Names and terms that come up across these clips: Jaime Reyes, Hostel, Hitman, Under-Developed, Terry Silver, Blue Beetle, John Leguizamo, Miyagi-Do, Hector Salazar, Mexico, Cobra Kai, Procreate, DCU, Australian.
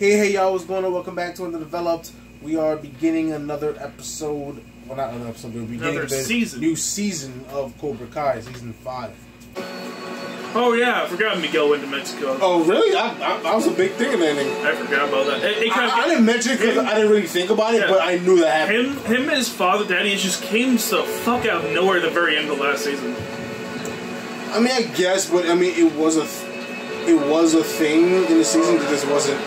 Hey y'all, what's going on? Welcome back to Underdeveloped. We are beginning another episode, well not another episode, we're beginning another season. New season of Cobra Kai, season 5. Oh yeah, I forgot Miguel went to Mexico. Oh really? I was a big thing in that thing. I forgot about that. I didn't mention it because I didn't really think about it, yeah. But I knew that happened. Him and his father, Daddy, just came the fuck out of nowhere at the very end of last season. I mean, I guess, but I mean, it was a... It was a thing in the season that just wasn't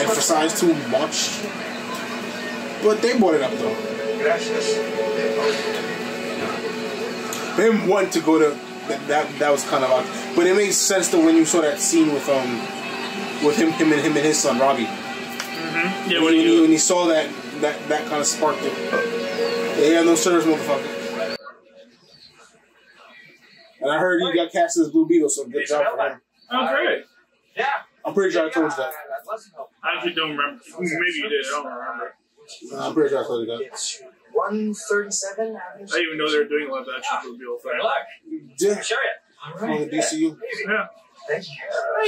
emphasized too much. But they brought it up though. They didn't want to go to that was kind of odd. But it made sense though when you saw that scene with him and his son Robbie. Mm-hmm. Yeah, when he saw that kind of sparked it. They had no service, motherfucker. And I heard he got cast as Blue Beetle, so good job for him. Oh, great. Yeah. I'm pretty sure I told you that. I actually don't remember. Maybe you did. I don't remember. I'm pretty sure I told you that. 137. I didn't even know they were doing live action Blue Beetle thing. Yeah. Sure. From the DCU. Yeah. Thank you.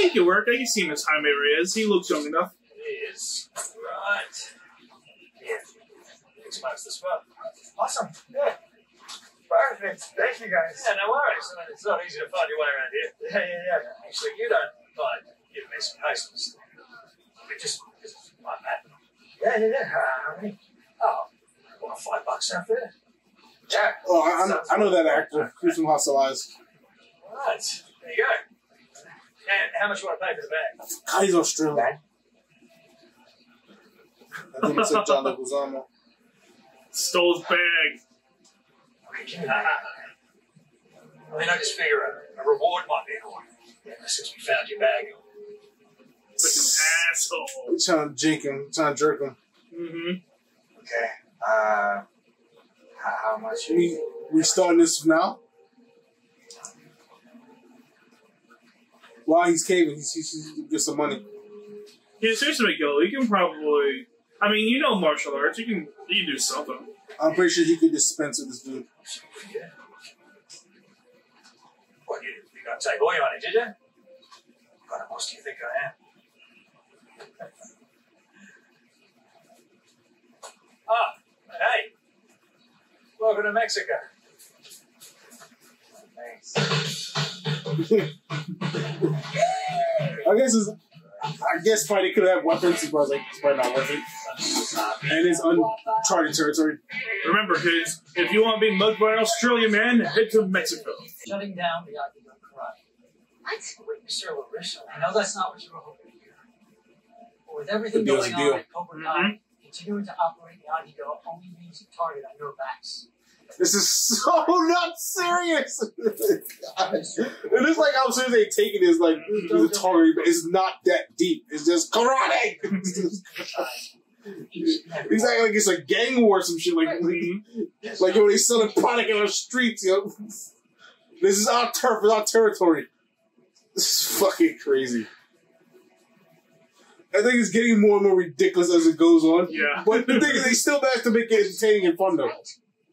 I can work. I can see him as Jaime Reyes. He looks young enough. He is. Right. Yeah. Expires this month. Awesome. Yeah. Perfect. Thank you guys. Yeah, no worries. It's not easy to find your way around here. Yeah. Actually, you don't mind giving me some patience. We just like that. Yeah. I mean, what, $5 out there? Yeah. Oh, I know that actor. Who's from Hostel. Right. There you go. And how much you want to pay for the bag? God, he's Australian. Man. I think it's a John Leguizamo. Stole his bag. I mean, I just figure a reward might be in order. Yeah, since we found your bag. Like an asshole. We're trying to jink him. We're trying to jerk him. Mm-hmm. Okay. How much? We starting this now? While he's caving, he's get some money. Yeah, seriously, Miguel, you can probably... I mean, you know martial arts. You can do something. I'm pretty sure you could dispense with this dude. Yeah. What, you got to take all your money, did you? What kind of boss do you think I am? Hey. Welcome to Mexico. Thanks. I guess probably could have weapons, but I was like, it's probably not worth it. And it's uncharted territory. Remember, kids, if you want to be mugged by an Australian man, head to Mexico. Shutting down the Miyagi-Do karate. What? Wait, Mr. LaRissa, I know that's not what you were hoping to hear. But with everything going on at Cobra Kai, continuing to operate Miyagi-Do only means a target on your backs. This is so not serious. It looks like I'm seriously taking this like the target, but it's not that deep. It's just karate. He's acting like it's a gang war or some shit, like yo, they selling product in the streets, yo. This is our turf, it's our territory. This is fucking crazy. I think it's getting more and more ridiculous as it goes on. Yeah. But the thing is, they still manage to make it entertaining and fun though. Right.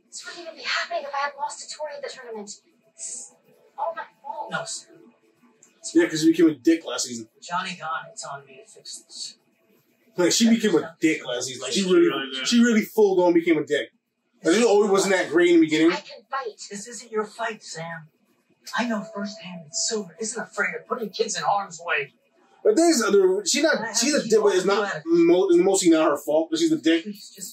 This wouldn't even be happening if I had lost to Tori at the tournament. This is all my fault. No, sir. Yeah, because you became a dick last season. Johnny gone, it's on me to fix this. Like, she became a dick last season. Like, she really full-blown became a dick. Like, she always wasn't that great in the beginning. I can fight. This isn't your fight, Sam. I know firsthand that Silver isn't afraid of putting kids in harm's way. But there's other... She's a dick, but it's not... It's mostly not her fault, but she's a dick.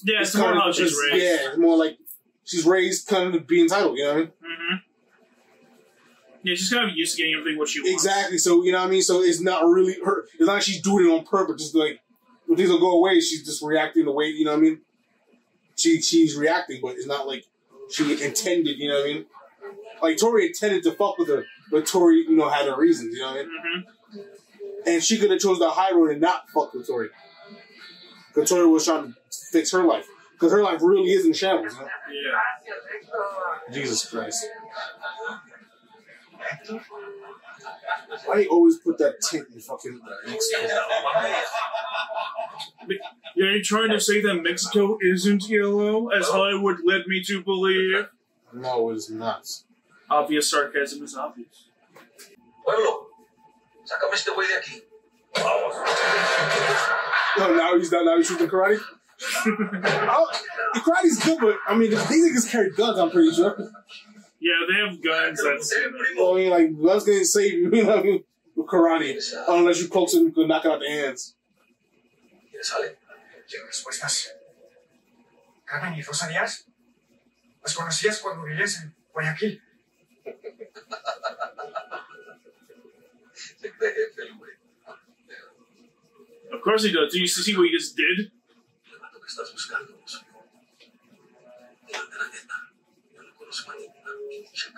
Yeah, it's more how she's raised. Yeah, it's more like... She's raised kind of to be entitled, you know what I mean? Mm-hmm. Yeah, she's kind of used to getting everything what she wants. Exactly, so, you know what I mean? So it's not really her... It's not like she's doing it on purpose, just like... When things will go away, she's just reacting the way, you know what I mean? She's reacting, but it's not like she intended, you know what I mean? Like, Tori intended to fuck with her, but Tori, you know, had her reasons, you know what I mean? Mm-hmm. And she could have chose the high road and not fuck with Tori. Because Tori was trying to fix her life. Because her life really is in shambles, you know? Yeah. Jesus Christ. Why do you always put that tint in fucking Mexico? Yeah, you're trying to say that Mexico isn't yellow, as Hollywood led me to believe? No, it's not. Obvious sarcasm is obvious. Pueblo, saca este güey de aquí. Vamos. No, now he's not. Now he's shooting karate. The karate's good, but I mean, these niggas carry guns. I'm pretty sure. Yeah, they have guns. That's. I mean, like guns didn't save you. You know what I mean? With karate, unless you close it, you can knock out the hands. Of course he does. Do you see what he just did?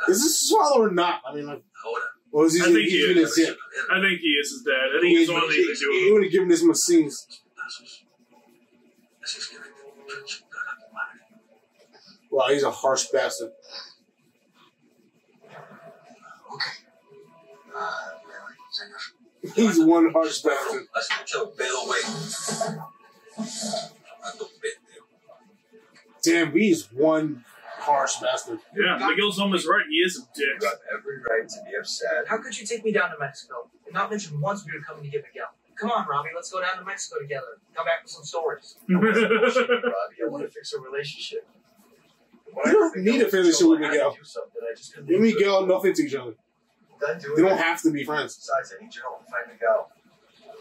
Is this Swallow or not? I mean, like, or is he giving his dad? I think he is his dad. I think he's only to do it. He would have given this machines. Wow, he's a harsh bastard. He's one harsh bastard. Damn, he's one harsh bastard. Yeah, Miguel's almost right. He is a dick. You have every right to be upset. How could you take me down to Mexico and not mention once we were coming to get Miguel? Come on, Robbie, let's go down to Mexico together. Come back with some stories. Robbie, I want to fix a relationship. You don't need to finish it with Miguel. You and Miguel are nothing to each other. They don't have to be friends. Besides, I need your help to find Miguel.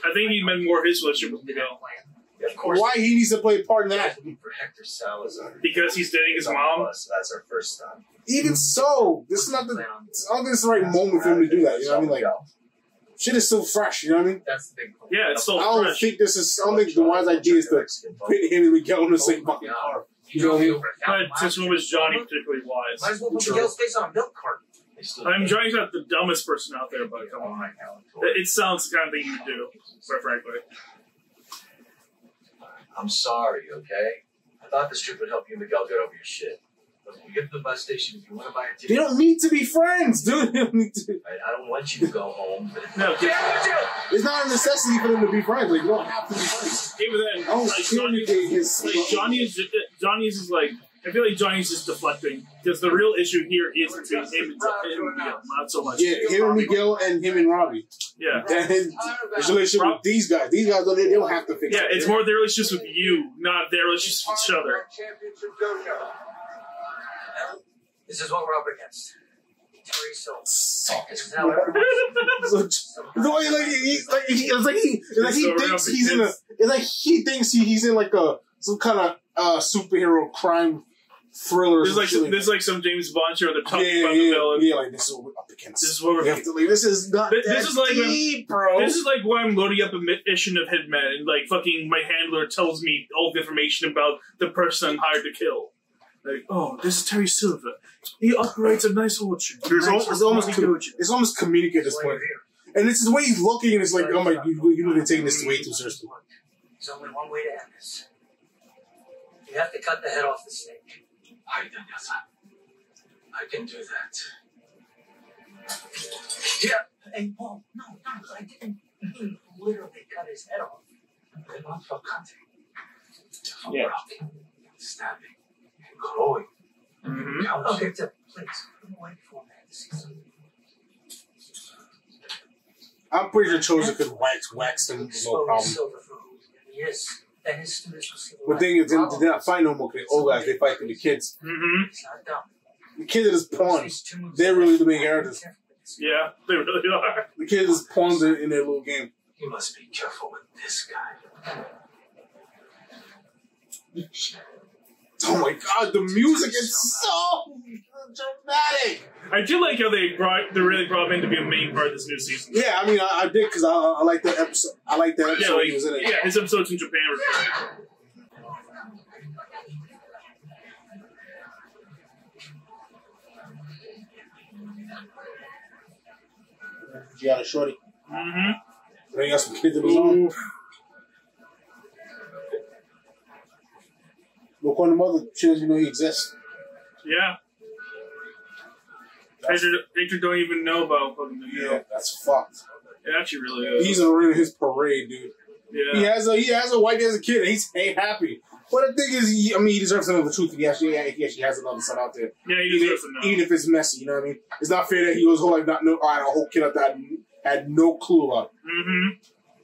I think he meant more his relationship with Miguel. Yeah, of course. Why he needs to play a part in that? For Hector Salazar. Because he's dating his mom. That's our first time. Even so, this is not the. I don't think it's the right moment for him to do that. You know what I mean? Like, shit is still fresh. You know what I mean? That's the big point. Yeah, it's still fresh. I don't think this is. I don't think the wise idea is to pit him and Miguel in the same fucking car. You know what I mean? But since when was Johnny particularly wise? Might as well put Miguel's face on a milk carton. I mean, Johnny's not the dumbest person out there, but come on. It sounds the kind of thing you do, quite frankly. I'm sorry, okay? I thought this trip would help you and Miguel get over your shit. But when we get to the bus station, if you want to buy a ticket... They don't need to be friends, dude! They don't need to... I don't want you to go home. No, get out of jail! It's not a necessity for them to be friends. Like, you don't have to be friends. Even then, Johnny's is like... I feel like Johnny's just deflecting because the real issue here is between him and Miguel, not so much. Yeah, him and Miguel and him and Robbie. Yeah, his relationship with these guys. These guys, they don't have to fix it. Yeah, it's more their relationship with you, not their relationship with each other. This is what we're up against. Terry Silver. It's like he thinks he's in some kind of superhero crime. Thriller. There's like some James Bond show. They're talking about the villain. Yeah, like this is what we're up against. This is what we're up to leave. This is not. This is like deep, bro. This is like when I'm loading up a mission of Hitman, and like fucking my handler tells me all the information about the person I'm hired to kill. Like, oh, this is Terry Silver. He operates a nice orchard. It's almost comedic at this point. And this is the way he's looking, and it's like, oh my, you really taking this way too seriously. There's only one way to end this. You have to cut the head off the snake. I can do that. Yeah. Hey, Paul, no, I didn't literally cut his head off. Yeah. Stabbing and clawing. Okay, please. Wait for a I'm pretty sure Chosen could wax him, no problem. Yes. And his students will see the thing is, they not fight no more. The old guys, they fight for the kids. It's not dumb. The kids are just pawns. They're really the main characters. Yeah, they really are. The kids are just pawns in their little game. You must be careful with this guy. Oh my god, the music is so dramatic! I do like how they really brought him in to be a main part of this new season. Yeah, I mean, I did because I like that episode. I like that episode he was in it. Yeah, his episodes in Japan were great. You got a shorty. They got some kids in his own. Look on the mother, she doesn't know he exists. Yeah. They don't even know about fucking Miguel. Yeah, that's fucked. It actually really is. He's in his parade, dude. Yeah. He has a wife, he has a kid, and he ain't happy. But the thing is, he deserves to know the truth. He actually has another son out there. Yeah, he deserves to know. Even if it's messy, you know what I mean? It's not fair that he was whole life not know. I had a whole kid up that had no clue about it.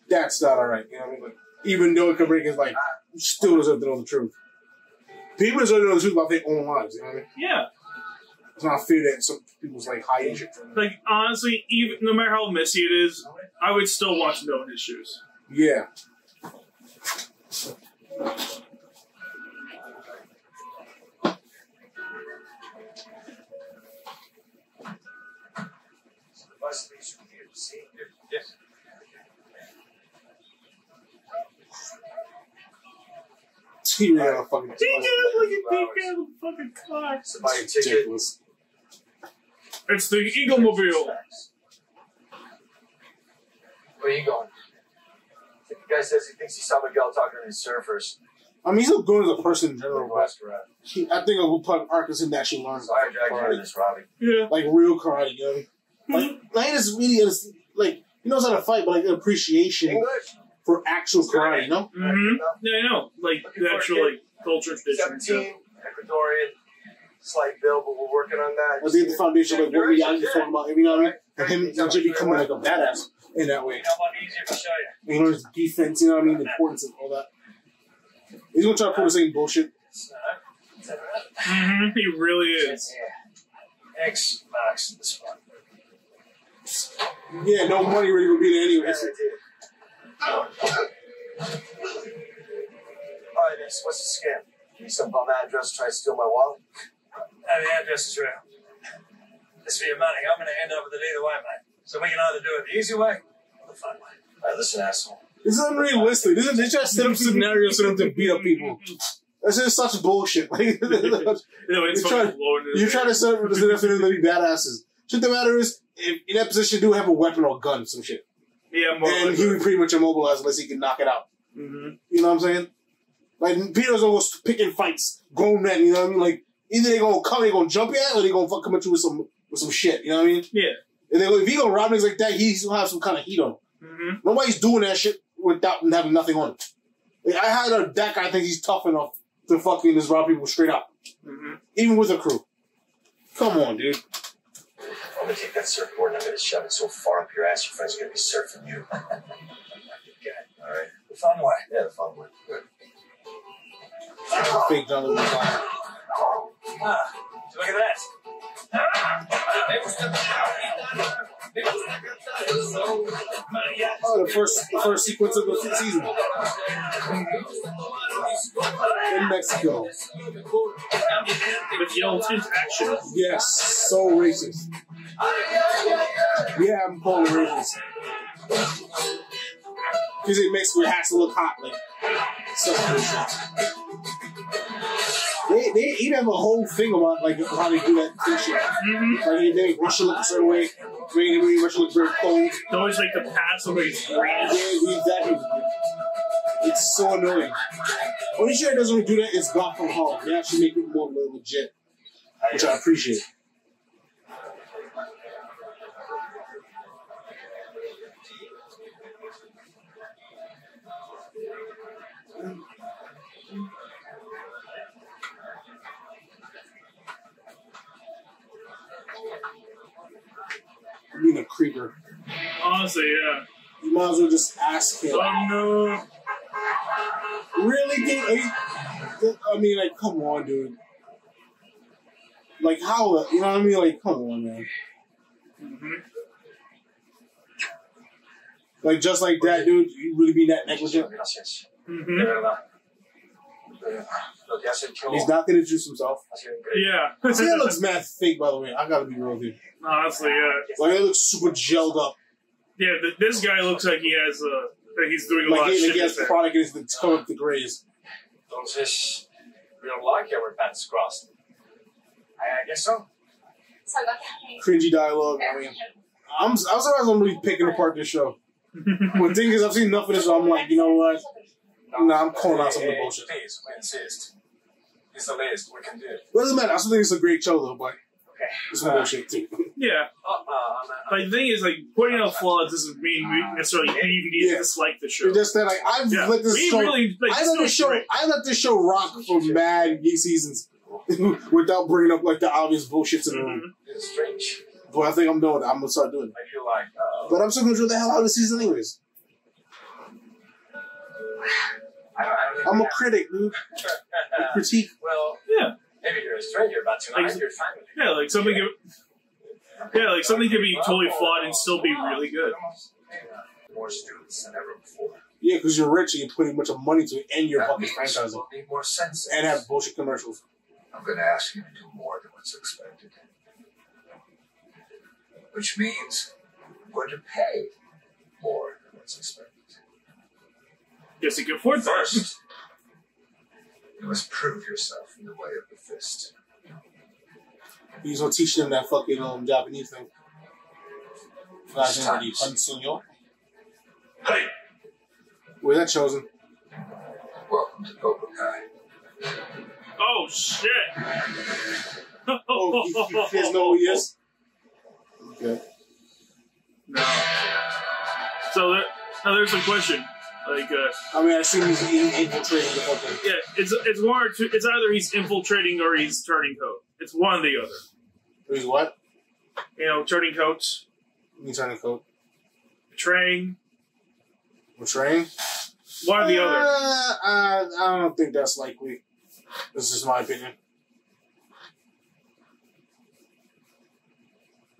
That's not alright, you know what I mean? Like, even though Kubrick is like, still doesn't know the truth. People deserve to know the truth about their own lives, you know what I mean? Yeah. It's not fair that some people's like hiding shit from them. Like, honestly, even no matter how messy it is, I would still want to know in his shoes. Yeah. Yes. He ran out of fucking clocks. He ran out of fucking clocks. It's ridiculous. It's the Eagle-mobile. Where are you going? The guy says he thinks he saw Miguel talking to his surfers. I mean, he's not good as a person in general, but I think we'll put Arcus in that she learns. Sorry, I dragged you into this, Robbie. Yeah. Like real karate, you know? Like it's really like he knows how to fight, but like an appreciation for actual karate, you know? Mm-hmm. Yeah, I know. Like the actual like culture tradition. 17, Ecuadorian, slight bill, but we're working on that. I think the foundation of what Miyagi's talking about, you know what I mean? And him actually becoming like a badass in that way. He learns defense, you know what I mean? The importance of all that. He's gonna try to pull the same bullshit. Mm-hmm. He really is. X marks this one. Yeah, no money really would be there anyway. Alright, miss, what's the scam? Give me some bum address, try to steal my wallet. The address is real. This for your money. I'm gonna end up with it either way, mate. So we can either do it the easy way or the fun way. Alright, listen, asshole. This is unrealistic. This is they try to set up scenarios for them to beat up people. That's just such bullshit. Like, you're trying to set up scenarios for them to be badasses. Shit, the matter is, if in that position, do have a weapon or a gun, some shit. Yeah, and he would pretty much immobilize unless he can knock it out. Mm-hmm. You know what I'm saying? Like, Peter's almost picking fights, grown men, you know what I mean? Like, either they're gonna come, they're gonna jump you at, or they're gonna fuck come at you with some shit, you know what I mean? Yeah. And then if he gonna rob things like that, he's gonna have some kind of heat on him. Mm-hmm. Nobody's doing that shit without having nothing on it. Like, I had a that guy thinks he's tough enough to fucking just rob people straight up. Mm-hmm. Even with a crew. Come on, dude. I'm gonna take that surfboard and I'm gonna shove it so far up your ass, your friend's gonna be surfing you. Good guy. All right. The fun way. Yeah, the fun way. Good. Big dog of the fire. Look at that. Oh, the first sequence of the season in Mexico. With yellow tint action. Yes, so racist. Yeah, I'm calling it racist. Because it makes it has to look hot, like so racist. They even have a whole thing about like how they do that shit. Mm-hmm. Like they make Russia look a certain way, making Russia look very cold. They always like the past somebody's brand. Yeah, exactly. It's so annoying. Only shit that doesn't really do that is Gotham Hall. They actually make it more legit, which I appreciate. Being a creeper. Honestly, yeah. You might as well just ask him. Oh, no. Really, dude? I mean, like, come on, dude. Like, how? You know what I mean? Like, come on, man. Mm-hmm. Like, just like that, dude, you really be that negligent? Mm-hmm. He's not gonna juice himself. Yeah. See, that looks mad fake, by the way. I gotta be real here. Honestly, yeah. Like, it looks super gelled up. Yeah, this guy looks like he has like he's doing a lot of shit. Like, he has the product in his color of the grays. Entonces, we don't like our paths crossed. I guess so. Cringy dialogue. I mean, I'm surprised I'm really picking apart this show. But the thing is, I've seen enough of this, so I'm like, you know what? Nah, I'm calling out some of the bullshit. Please, we insist. It's the least we can do. Well, it doesn't matter. I still think it's a great show, though, but it's bullshit, too. Yeah. Like, the thing is, like, pointing out flaws doesn't mean we necessarily even need to dislike the show. It's just that, like, I've let this show... Really, like, I let this show rock for mad seasons without bringing up, like, the obvious bullshits in the room. It's strange. But I think I'm doing it. I'm going to start doing it. I feel like... But I'm still going to drill the hell out of the season anyways. I'm a critic, dude. A critique. Well, yeah. Maybe you're a stranger about 2 hours. You're fine with it. Yeah, like something. Yeah. Yeah, like something could be totally flawed and still be really good. More students than ever before. Yeah, because you're rich and you're putting a bunch of money to end your fucking franchise. Need more senses. And have bullshit commercials. I'm going to ask you to do more than what's expected. Which means I'm going to pay more than what's expected. Yes, you can afford first. You must prove yourself in the way of the fist. He's gonna teach them that fucking Japanese thing. Hey! Where's that chosen? Welcome to Cobra Kai. Oh shit! Oh, you kids know who he is? Okay. No. So there, now there's a question. Like, I mean, I assume he's infiltrating the fucking. Yeah, it's one or two. It's either he's infiltrating or he's turning coat. It's one or the other. He's what? You know, turning coats. He's turning coat. Betraying. Betraying? One or the other. I don't think that's likely. This is my opinion.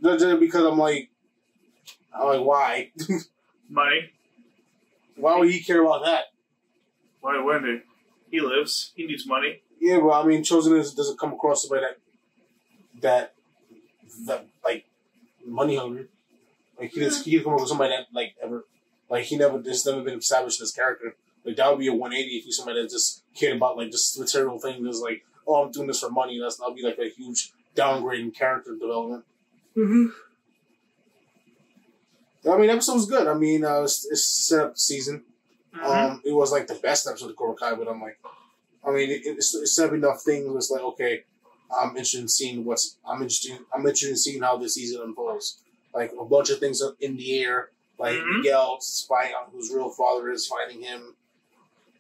Just because I'm like, why? Money. Why would he care about that? Why wouldn't he? He lives. He needs money. Yeah, well, I mean, Chosen doesn't come across the way that like money hungry. Like he doesn't come up with somebody that there's never been established in his character. Like that would be a 180 if he's somebody that just cared about like just material things. That's like, oh, I'm doing this for money. That'll be like a huge downgrade in character development. Mm-hmm. I mean, episode was good. I mean, it's set up season. Mm-hmm. It was like the best episode of Cobra Kai, but I'm like, I mean, it set up enough things. Where it's like, okay, I'm interested in seeing how this season unfolds. Like a bunch of things up in the air. Like mm-hmm. Miguel's spying on whose real father is, finding him.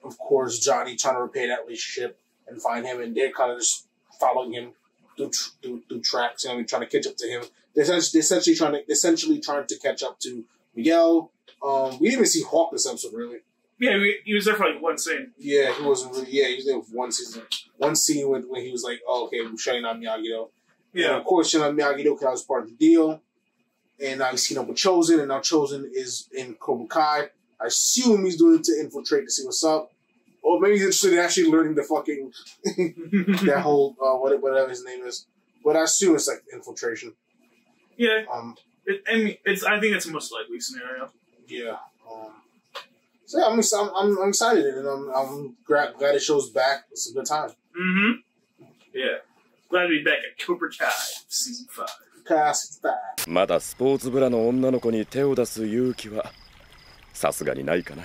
Of course, Johnny trying to repair that relationship and find him, and they're kind of just following him through tracks. You know, trying to catch up to him. They're essentially trying to catch up to Miguel. We didn't even see Hawk this episode, really. Yeah, he was there for like one scene. Yeah, he wasn't really. Yeah, he was there for one scene when he was like, "Oh, okay, we're shutting down Miyagi-Do." Yeah, and of course, shutting down Miyagi-Do because that was part of the deal. And now he's seen up with Chosen, and now Chosen is in Cobra Kai. I assume he's doing it to infiltrate to see what's up, or maybe he's interested in actually learning the fucking that whole whatever his name is. But I assume it's like infiltration. Yeah, I think it's the most likely scenario. Yeah, so yeah, I'm excited, and I'm glad it shows back. It's a good time. Mm-hmm. Yeah, glad to be back at Cobra Kai season 5. Kai season 5. まだスポーツブラの女の子に手を出す勇気はさすがにないかな。